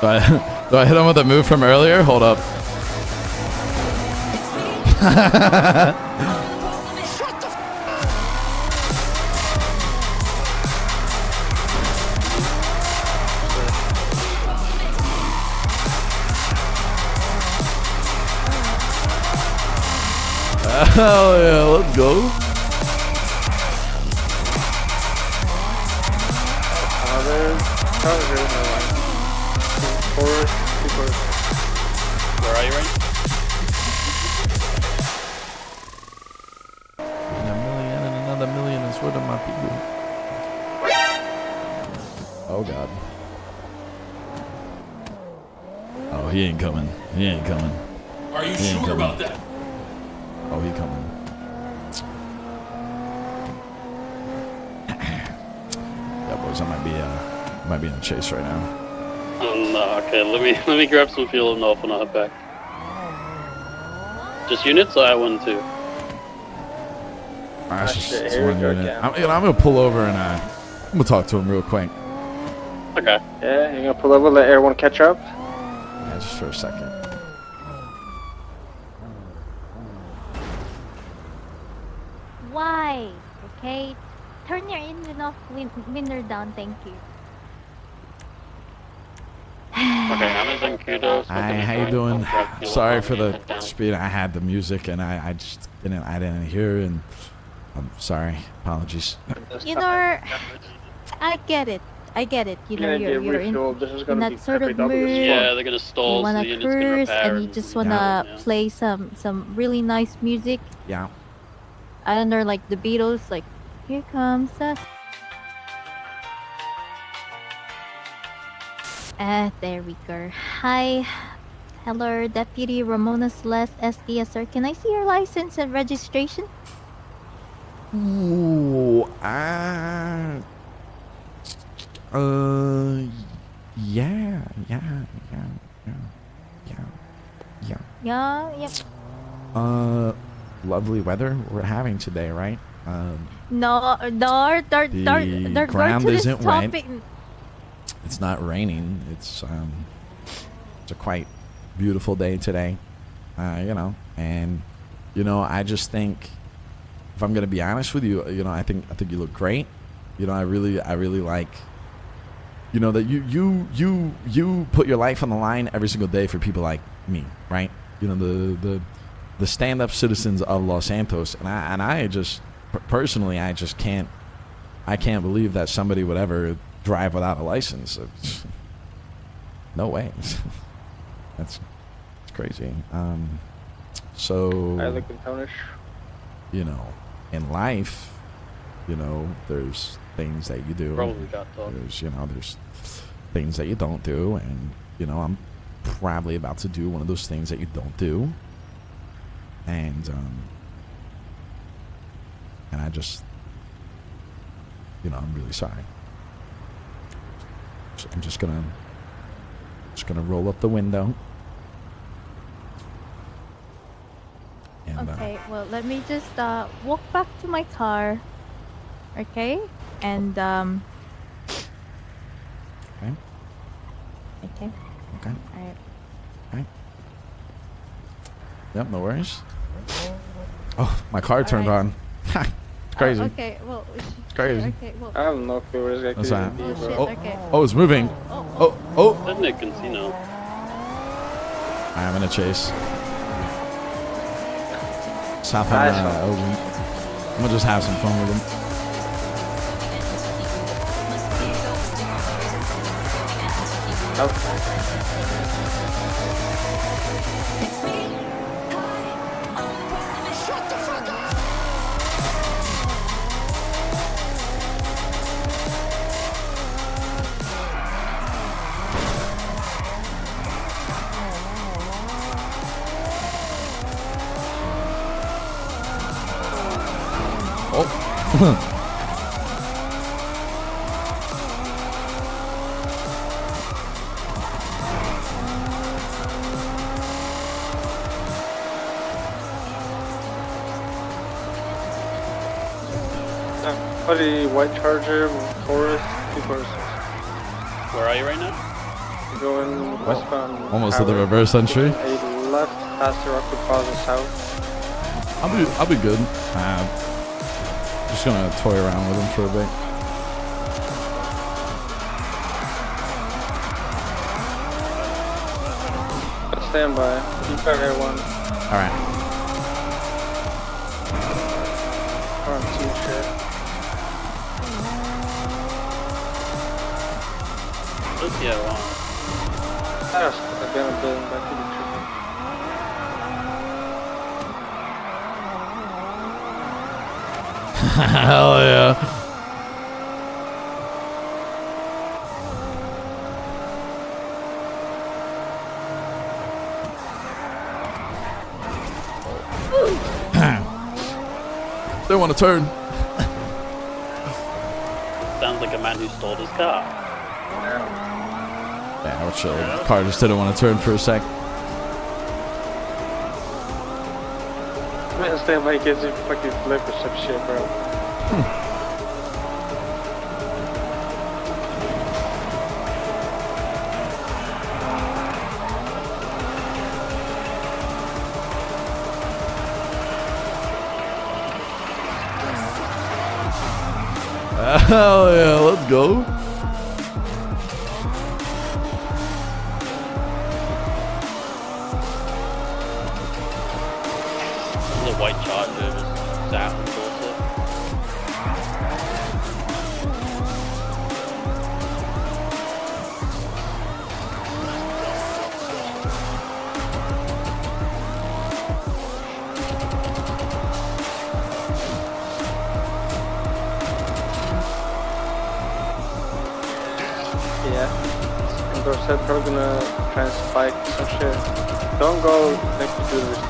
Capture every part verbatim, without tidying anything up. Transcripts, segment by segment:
Do I, do I hit him with a move from earlier? Hold up. Hell yeah, let's go. Where are you right now? What am I people? Oh god. Oh, he ain't coming. He ain't coming. Are you sure coming. about that? Oh, he coming. Yeah, boys, I might be uh, might be in a chase right now. Um, uh, okay, let me let me grab some fuel and off and I'll head back. Just units, or I won too. I oh, just, shit, here we go again. I'm, you know, I'm gonna pull over and uh, I'm gonna talk to him real quick. Okay. Yeah, you're gonna pull over, let everyone catch up. Yeah, just for a second. Why? Okay. Turn your engine off, win window down. Thank you. Okay, I'm in kudos. Hi, how you doing? Sorry for the speed. I had the music and I, I just didn't. I didn't hear and. I'm sorry. Apologies. You know, I get it. I get it. You know, you're, you're in, in that sort of mood. Yeah, they're gonna stall. You wanna so cruise and you just wanna yeah. play some some really nice music. Yeah. I don't know, like the Beatles, like here comes us. Ah, there we go. Hi. Hello, Deputy Ramona Celeste S D S R. Can I see your license and registration? Ooh, I, uh, yeah, yeah, yeah, yeah, yeah, yeah, yeah. Uh, lovely weather we're having today, right? Um, no, no, they're, the they're, they're ground going to isn't right. It's not raining. It's um, it's a quite beautiful day today. Uh, you know, and you know, I just think. If I'm gonna be honest with you, you know, I think I think you look great. You know, I really I really like, you know, that you you you you put your life on the line every single day for people like me, right? You know, the the the stand-up citizens of Los Santos, and I and I just personally I just can't I can't believe that somebody would ever drive without a license. It's, no way. That's it's crazy. Um, so I look townish. You know. In life, you know, there's things that you do. Probably got done. There's, you know, there's things that you don't do, and you know, I'm probably about to do one of those things that you don't do. And um, and I just, you know, I'm really sorry. So I'm just gonna, just gonna roll up the window. And, okay, uh, well, let me just uh, walk back to my car, okay? And, um... Okay. Okay. Okay. All right. Okay. Yep, no worries. Oh, my car turned right. on. It's crazy. Uh, okay, well... It's crazy. Okay, well... I have no clue where this guy could be, bro. Oh, okay. Oh, it's moving. Oh, oh. oh. oh. Isn't it casino? I'm in a chase. South nice uh, Owen. I'm gonna just have some fun with him. Huh. White Charger, Taurus, two persons. Where are you right now? Going westbound. Almost at the reverse entry. A left past the rock to follow south. I'll be, I'll be good. Uh, just gonna toy around with him for a bit. Stand by. Keep everyone. one. All right. I'm too sure. Look here, one. I don't know. I've been a building back to the trigger. Hell yeah. Don't want to turn. Sounds like a man who stole his car. Yeah, yeah we're chill. Yeah. The car just didn't want to turn for a sec. Man, stand by kids and fucking flip or some shit, bro. Hell yeah, let's go. The white Charger is down. Said probably gonna try and spike some shit. Don't go next to the restore.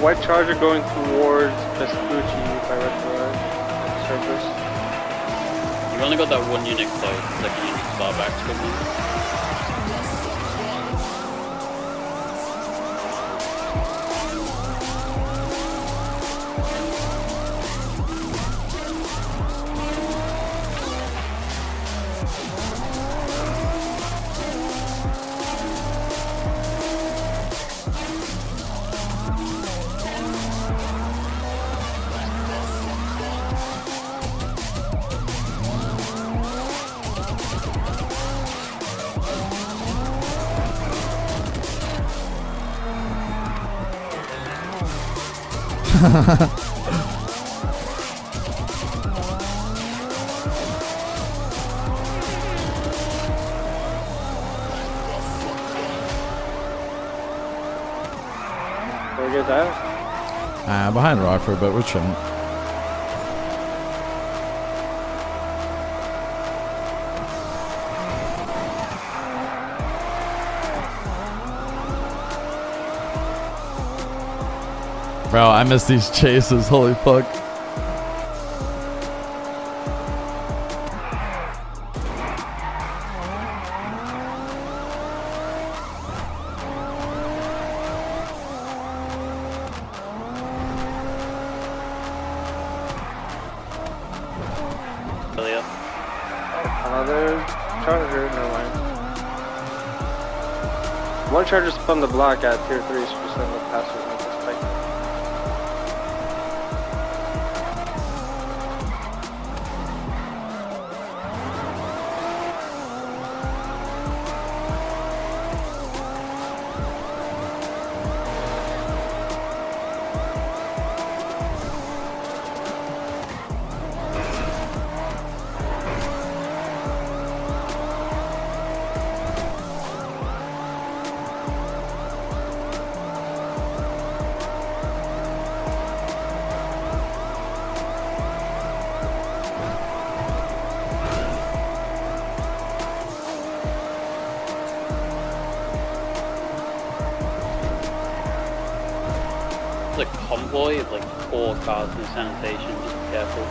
White Charger going towards Vespucci if I read the right surface. You've only got that one unit close, like a unit far back to me. Where you guys at? Uh, behind Rock for a bit, we're chilling. Bro, I miss these chases, holy fuck. Another Charger, no way. One Charger spun the block at tier three, so we send the passer. deploy is like four cars in sanitation, just be careful.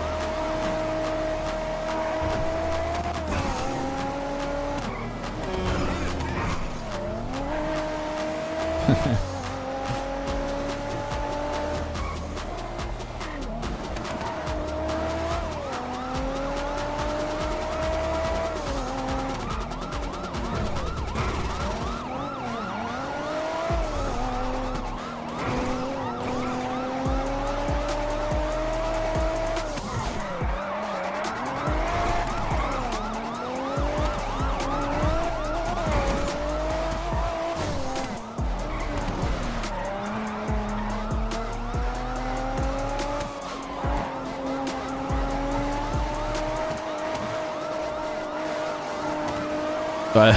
Do I,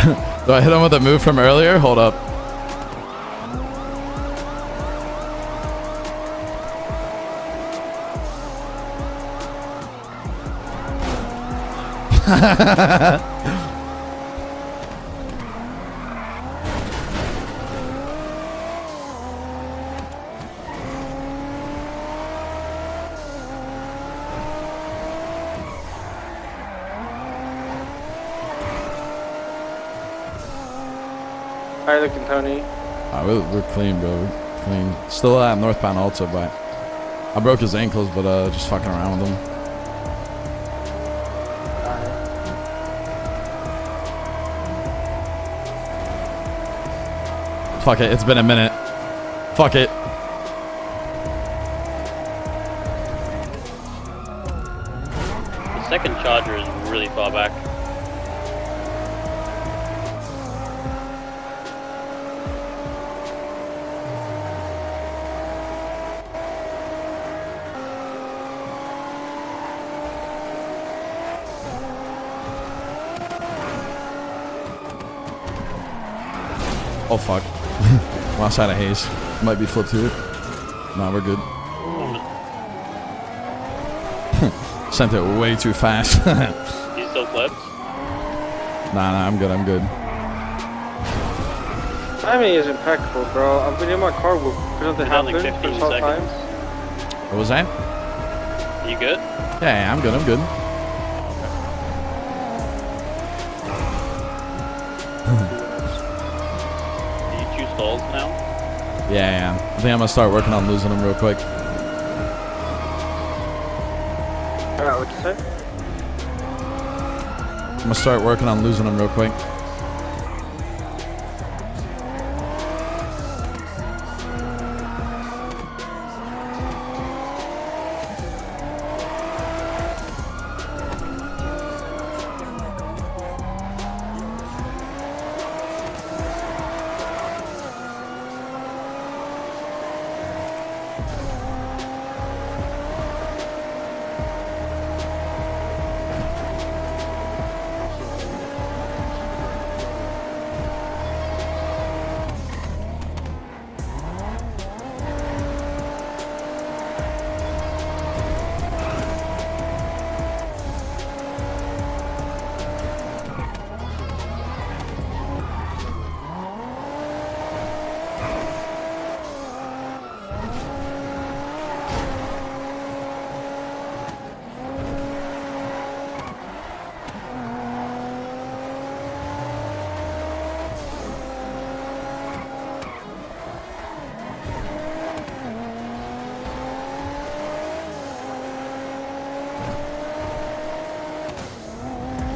do I hit him with a move from earlier? Hold up. Looking Tony. Ah, we're, we're clean, bro. We're clean. Still at northbound also, but I broke his ankles, but uh, just fucking around with him. Right. Fuck it. It's been a minute. Fuck it. The second charger is really far back. Oh fuck. I'm outside of haze. Might be flipped to it. Nah, we're good. Sent it way too fast. You still flipped? Nah, nah, I'm good, I'm good. Timing is impeccable, bro. I've been in my car with something happened like fifteen seconds. What was that? You good? Yeah, I'm good, I'm good. Now? Yeah, yeah, I think I'm gonna start working on losing them real quick. Alright, what'd you say? I'm gonna start working on losing them real quick.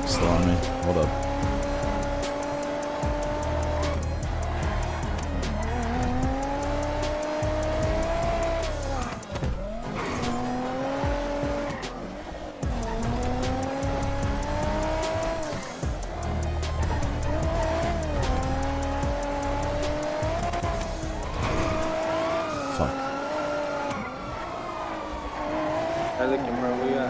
Still on me. Hold up. Fuck. I think you're probably at.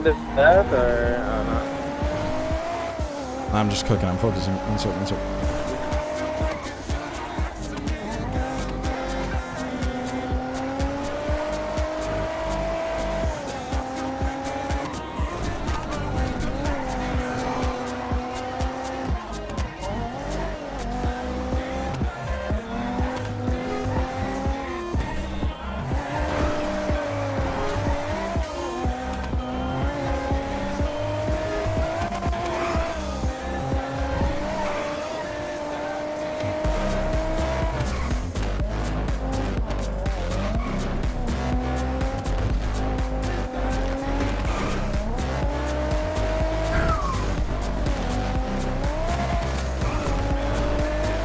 Is that or I don't know. I'm just cooking, I'm focusing. Insert, insert.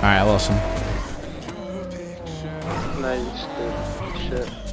Alright, I lost him. Nice, dude. Shit.